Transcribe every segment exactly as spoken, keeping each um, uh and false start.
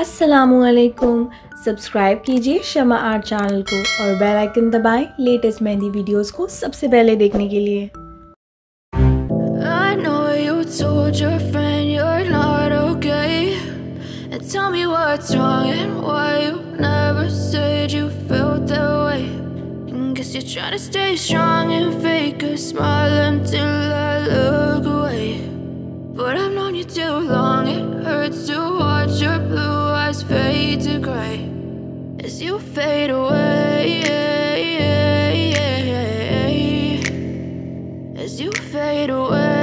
السلام علیکم، سبسکرائب کیجئے شمع آرٹ چینل کو اور بیل آئکن دبائیں لیٹسٹ مہندی ویڈیوز کو سب سے پہلے دیکھنے کے لیے۔ I know you told your friend you're not okay and tell me what's wrong and why you never said you felt that way and guess you're trying to stay strong and fake a smile until I look away but I've known you too long it hurts to watch your blue fade to grey as you fade away, as you fade away.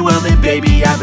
well then baby I have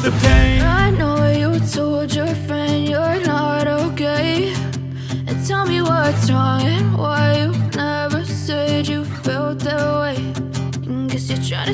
the pain. I know you told your friend you're not okay and tell me what's wrong and why you never said you felt that way. You're trying to